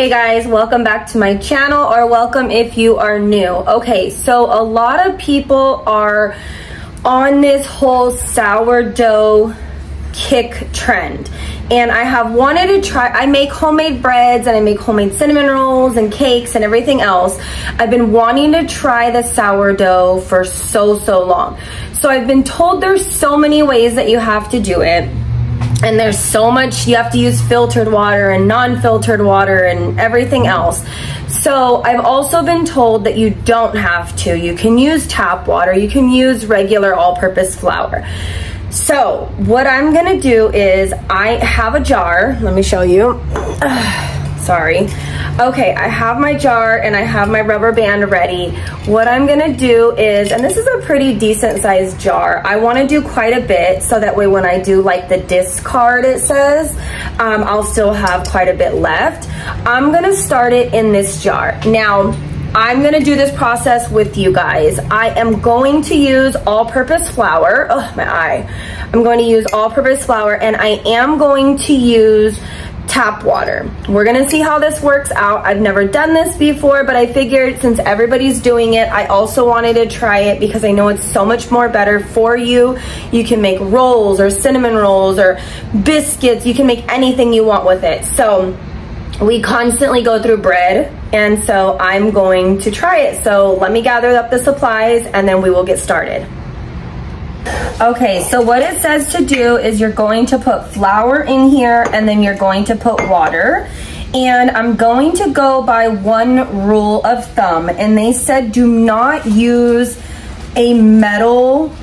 Hey guys, welcome back to my channel, or welcome if you are new. Okay, so a lot of people are on this whole sourdough kick trend, and I have wanted to try. I make homemade breads and I make homemade cinnamon rolls and cakes and everything else. I've been wanting to try the sourdough for so long. So I've been told there's so many ways that you have to do it. And there's so much, you have to use filtered water and non-filtered water and everything else. So I've also been told that you don't have to. You can use tap water, you can use regular all-purpose flour. So what I'm gonna do is I have a jar, let me show you. Sorry. Okay, I have my jar and I have my rubber band ready. What I'm gonna do is, and this is a pretty decent sized jar, I wanna do quite a bit so that way when I do like the discard it says, I'll still have quite a bit left. I'm gonna start it in this jar. Now, I'm gonna do this process with you guys. I am going to use all-purpose flour. Oh, my eye. I'm going to use all-purpose flour and I am going to use tap water. We're gonna see how this works out. I've never done this before, but I figured since everybody's doing it, I also wanted to try it because I know it's so much more better for you. You can make rolls or cinnamon rolls or biscuits. You can make anything you want with it. So we constantly go through bread, and so I'm going to try it. So let me gather up the supplies and then we will get started. Okay, so what it says to do is you're going to put flour in here and then you're going to put water. And I'm going to go by one rule of thumb, and they said do not use a metal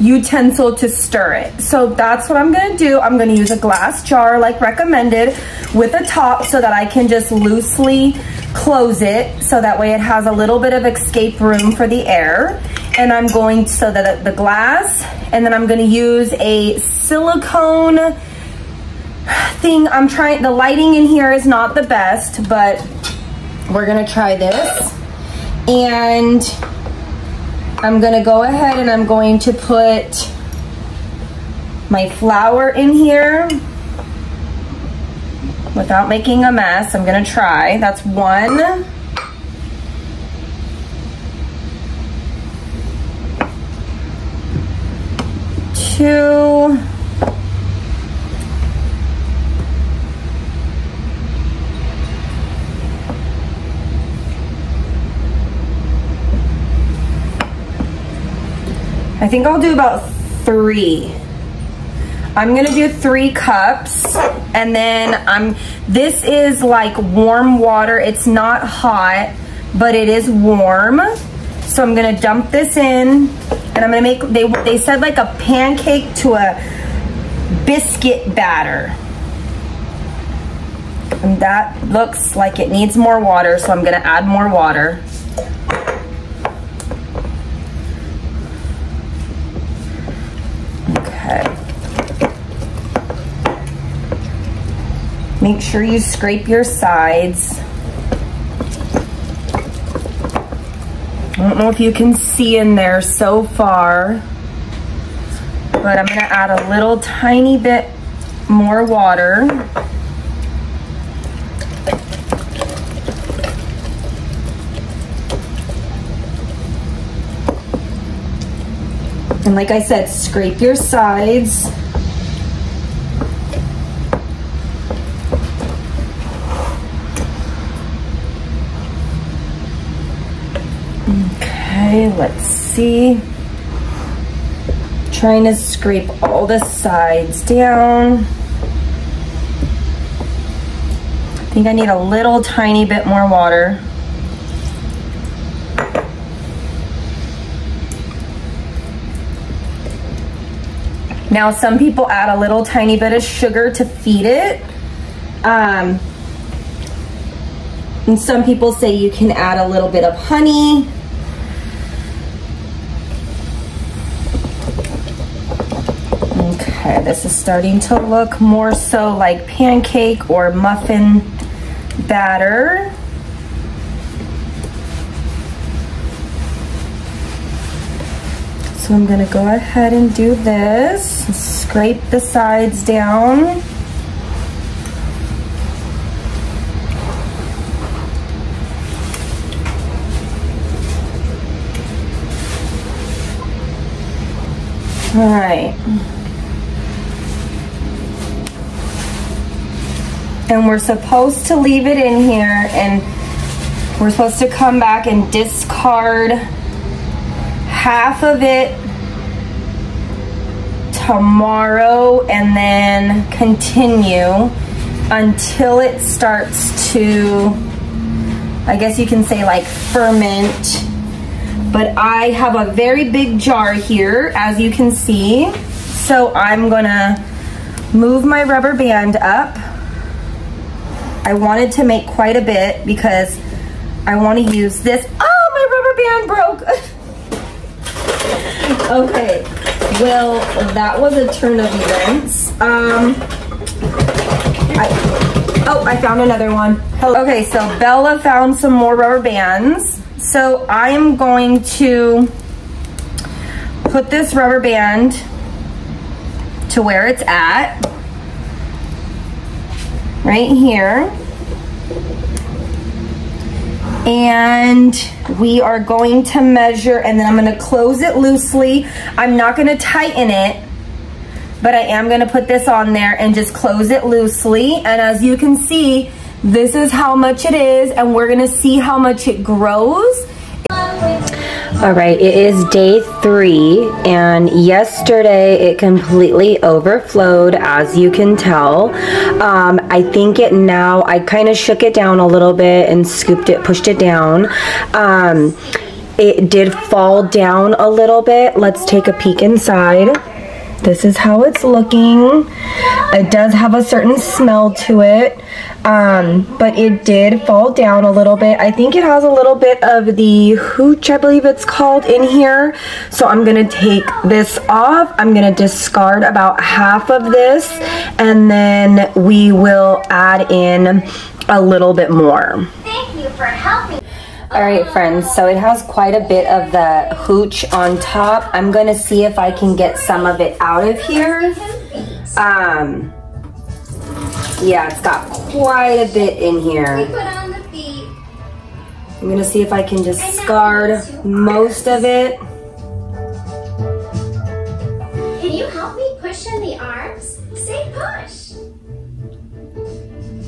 utensil to stir it. So that's what I'm gonna do. I'm gonna use a glass jar like recommended with a top so that I can just loosely close it so that way it has a little bit of escape room for the air. And I'm going to, so that the glass, and then I'm gonna use a silicone thing. I'm trying, the lighting in here is not the best, but we're gonna try this. And I'm gonna go ahead and I'm going to put my flour in here without making a mess. I'm gonna try, that's one. Two, I think I'll do about three. I'm gonna do 3 cups, and then this is like warm water. It's not hot, but it is warm. So I'm gonna dump this in, and I'm gonna make, they said like a pancake to a biscuit batter. And that looks like it needs more water, so I'm gonna add more water. Okay. Make sure you scrape your sides. I don't know if you can see in there so far, but I'm gonna add a little tiny bit more water. And like I said, scrape your sides. Let's see. Trying to scrape all the sides down. I think I need a little tiny bit more water. Now some people add a little tiny bit of sugar to feed it. And some people say you can add a little bit of honey. Okay, this is starting to look more so like pancake or muffin batter. So I'm gonna go ahead and do this. Scrape the sides down. All right. And we're supposed to leave it in here, and we're supposed to come back and discard half of it tomorrow and then continue until it starts to, I guess you can say, like, ferment. But I have a very big jar here, as you can see. So I'm gonna move my rubber band up. I wanted to make quite a bit because I wanna use this. Oh, my rubber band broke. Okay, well, that was a turn of events. I found another one. Hello. Okay, so Bella found some more rubber bands. So I am going to put this rubber band to where it's at, right here. And we are going to measure, and then I'm gonna close it loosely. I'm not gonna tighten it, but I am gonna put this on there and just close it loosely. And as you can see, this is how much it is, and we're gonna see how much it grows. All right, it is day 3, and yesterday it completely overflowed, as you can tell. I think it now, I kind of shook it down a little bit and scooped it, pushed it down. It did fall down a little bit. Let's take a peek inside. This is how it's looking. It does have a certain smell to it, but it did fall down a little bit. I think it has a little bit of the hooch, I believe it's called, in here. So I'm gonna take this off. I'm gonna discard about half of this, and then we will add in a little bit more. Thank you for helping. All right, friends, so it has quite a bit of the hooch on top. I'm gonna see if I can get some of it out of here. Yeah, it's got quite a bit in here. I'm gonna see if I can discard most of it. Can you help me push in the arms? Say push.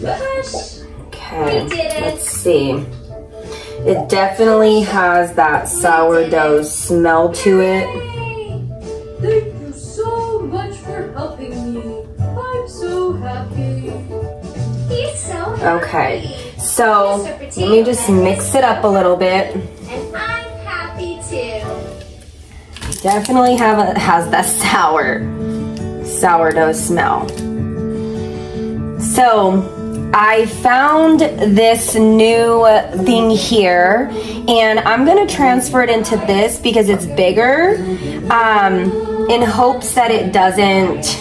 Push. Okay, we did it. Let's see. It definitely has that sourdough smell to it. Thank you so much for helping me. I'm so happy. He's so happy. Okay, so let me just mix it up a little bit. And I'm happy too. Definitely has that sourdough smell. So I found this new thing here, and I'm gonna transfer it into this because it's bigger, in hopes that it doesn't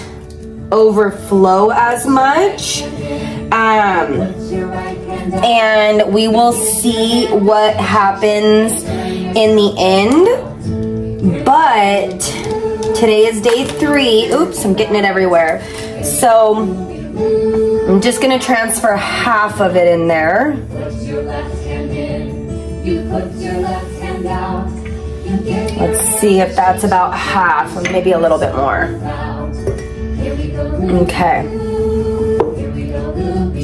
overflow as much. And we will see what happens in the end. But today is day 3. Oops, I'm getting it everywhere. So I'm just gonna transfer half of it in there. Let's see if that's about half, or maybe a little bit more. Okay.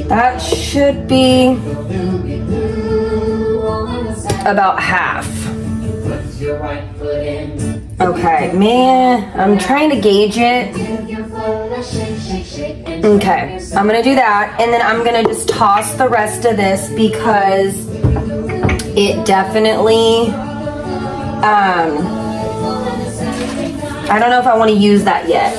That should be about half. Okay, man, I'm trying to gauge it. Okay, I'm gonna do that, and then I'm gonna just toss the rest of this because it definitely, I don't know if I wanna use that yet.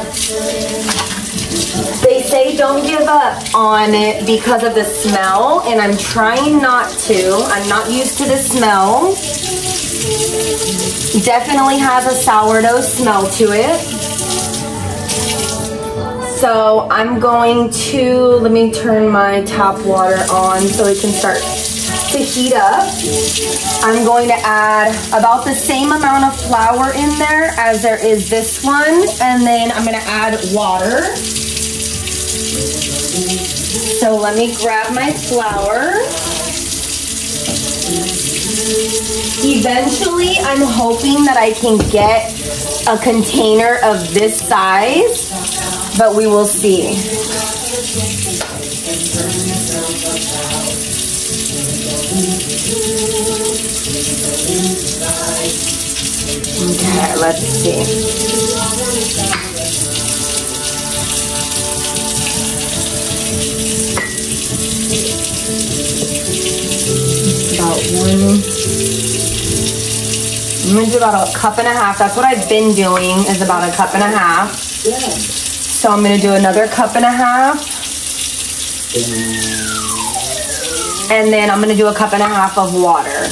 They say don't give up on it because of the smell, and I'm trying not to. I'm not used to the smell. Definitely has a sourdough smell to it. So I'm going to, let me turn my tap water on so it can start to heat up. I'm going to add about the same amount of flour in there as there is this one, and then I'm gonna add water. So let me grab my flour. Eventually, I'm hoping that I can get a container of this size, but we will see. Okay, let's see. I'm gonna do about a cup and a half. That's what I've been doing, is about a cup and a half. Yeah. So I'm gonna do another cup and a half. And then I'm gonna do a cup and a half of water.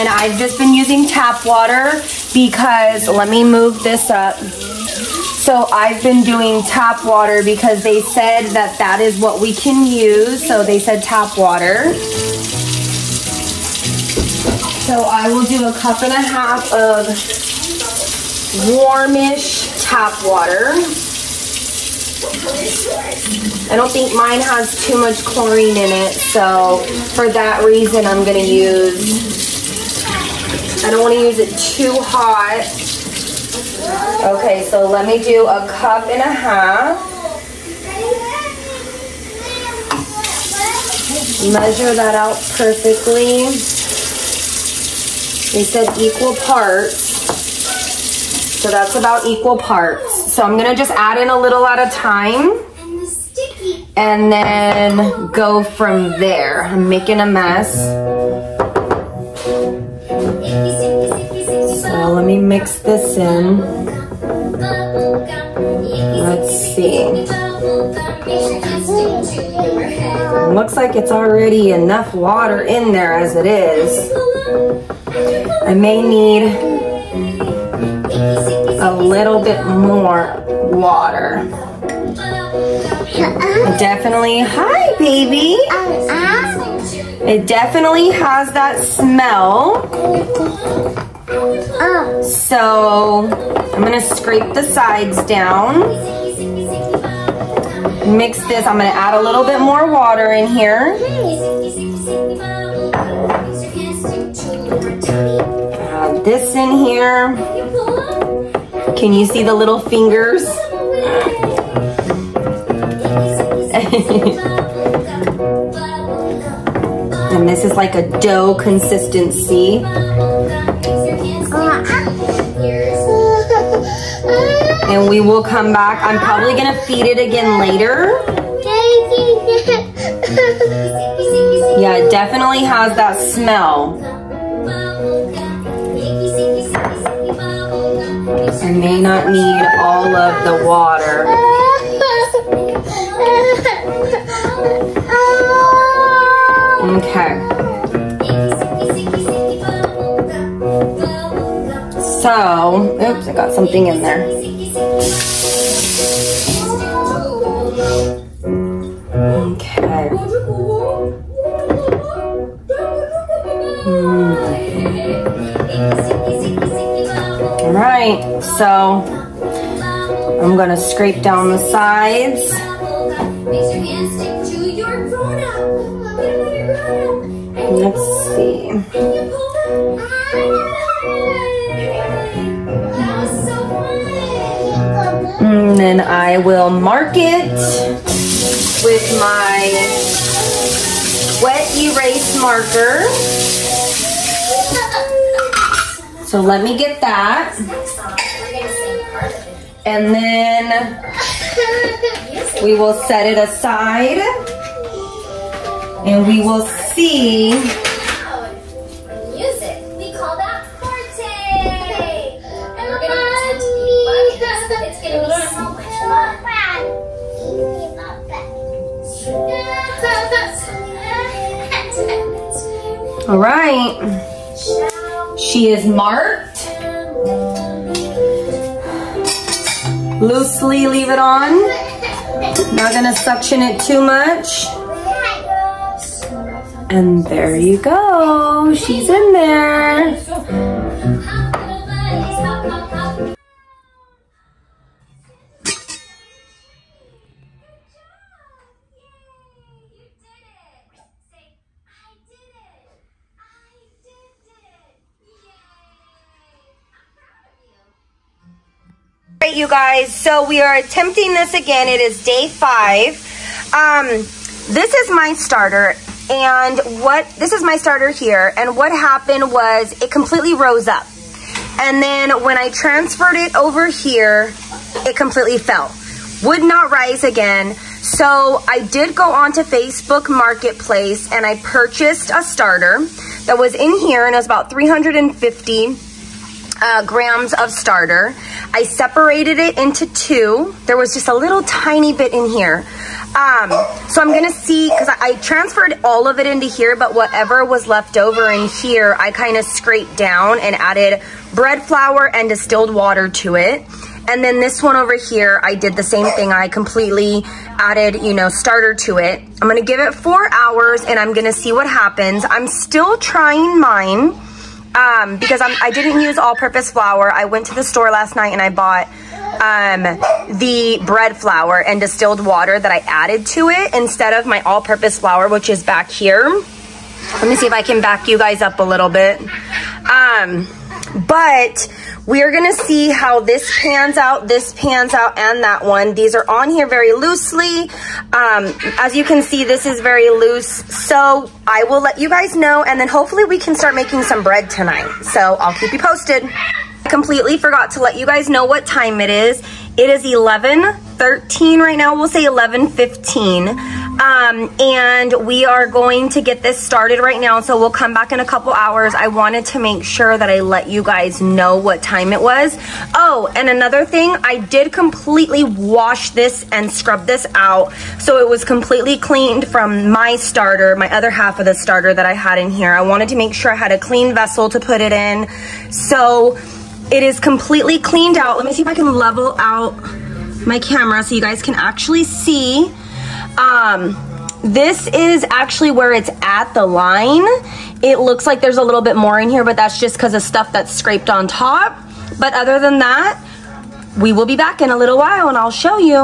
And I've just been using tap water because, let me move this up. So I've been doing tap water because they said that is what we can use. So they said tap water. So I will do a cup and a half of warmish tap water. I don't think mine has too much chlorine in it, so for that reason I'm gonna use, I don't wanna use it too hot. Okay, so let me do a cup and a half. Measure that out perfectly. They said equal parts, so that's about equal parts. So I'm gonna just add in a little at a time and then go from there. I'm making a mess. So let me mix this in. Let's see. Looks like it's already enough water in there as it is. I may need a little bit more water. Definitely, hi baby. It definitely has that smell. So I'm gonna scrape the sides down. Mix this, I'm gonna add a little bit more water in here. Add this in here. Can you see the little fingers? And this is like a dough consistency. And we will come back. I'm probably gonna feed it again later. Yeah, it definitely has that smell. I may not need all of the water. Okay. So, oops, I got something in there. Okay. All right. So I'm gonna scrape down the sides. Let's see. And then I will mark it with my wet erase marker. So let me get that. And then we will set it aside and we will see. Music. We call that forte. And look at it. It's going to be so much fun. All right. She is marked. Loosely leave it on. Not gonna suction it too much. And there you go. She's in there. you guys. So we are attempting this again. It is day 5. This is my starter, and this is my starter here, and what happened was it completely rose up, and then when I transferred it over here, it completely fell, would not rise again. So I did go onto Facebook Marketplace and I purchased a starter that was in here, and it was about 350 grams of starter. I separated it into 2. There was just a little tiny bit in here. So I'm gonna see, because I transferred all of it into here, but whatever was left over in here, I kind of scraped down and added bread flour and distilled water to it. And then this one over here, I did the same thing. I completely added, you know, starter to it. I'm gonna give it 4 hours and I'm gonna see what happens. I'm still trying mine because I didn't use all-purpose flour. I went to the store last night and I bought the bread flour and distilled water that I added to it instead of my all-purpose flour, which is back here. Let me see if I can back you guys up a little bit. But we're gonna see how this pans out, and that one. These are on here very loosely. As you can see, this is very loose. So I will let you guys know, and then hopefully we can start making some bread tonight. So I'll keep you posted. I completely forgot to let you guys know what time it is. It is 11:13 right now. We'll say 11:15. And we are going to get this started right now, so we'll come back in a couple hours. I wanted to make sure that I let you guys know what time it was. Oh, and another thing, I did completely wash this and scrub this out, so it was completely cleaned from my starter, my other half of the starter that I had in here. I wanted to make sure I had a clean vessel to put it in, so it is completely cleaned out. Let me see if I can level out my camera so you guys can actually see. This is actually where it's at, the line. It looks like there's a little bit more in here, but that's just because of stuff that's scraped on top. But other than that, we will be back in a little while and I'll show you.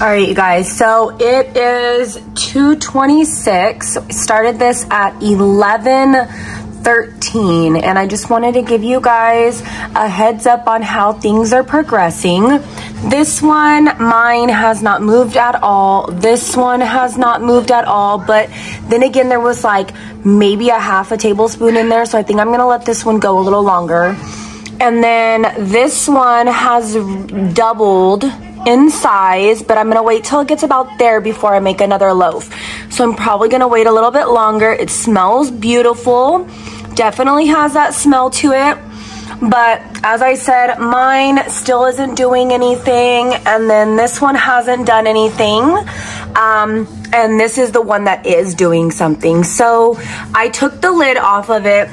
All right, you guys, so it is 2:26. I started this at 11:13, and I just wanted to give you guys a heads up on how things are progressing. This one, mine has not moved at all. This one has not moved at all. But then again, there was like maybe a half a tablespoon in there. So I think I'm going to let this one go a little longer. And then this one has doubled in size, but I'm going to wait till it gets about there before I make another loaf. So I'm probably going to wait a little bit longer. It smells beautiful. Definitely has that smell to it. But as I said, mine still isn't doing anything, and then this one hasn't done anything, and this is the one that is doing something. So I took the lid off of it.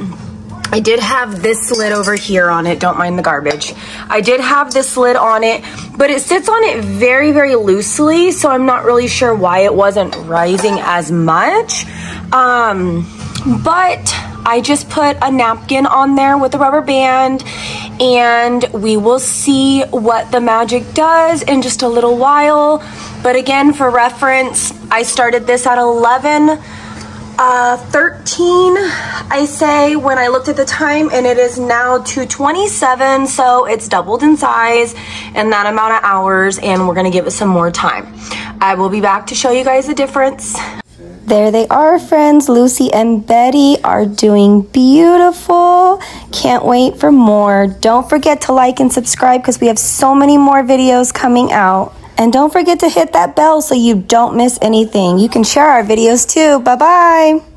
I did have this lid over here on it. Don't mind the garbage. I did have this lid on it, but it sits on it very, very loosely, so I'm not really sure why it wasn't rising as much, but I just put a napkin on there with a rubber band, and we will see what the magic does in just a little while. But again, for reference, I started this at 11:13, I say, when I looked at the time, and it is now 2:27, so it's doubled in size in that amount of hours, and we're gonna give it some more time. I will be back to show you guys the difference. There they are, friends. Lucy and Betty are doing beautiful. Can't wait for more. Don't forget to like and subscribe because we have so many more videos coming out. And don't forget to hit that bell so you don't miss anything. You can share our videos too. Bye-bye.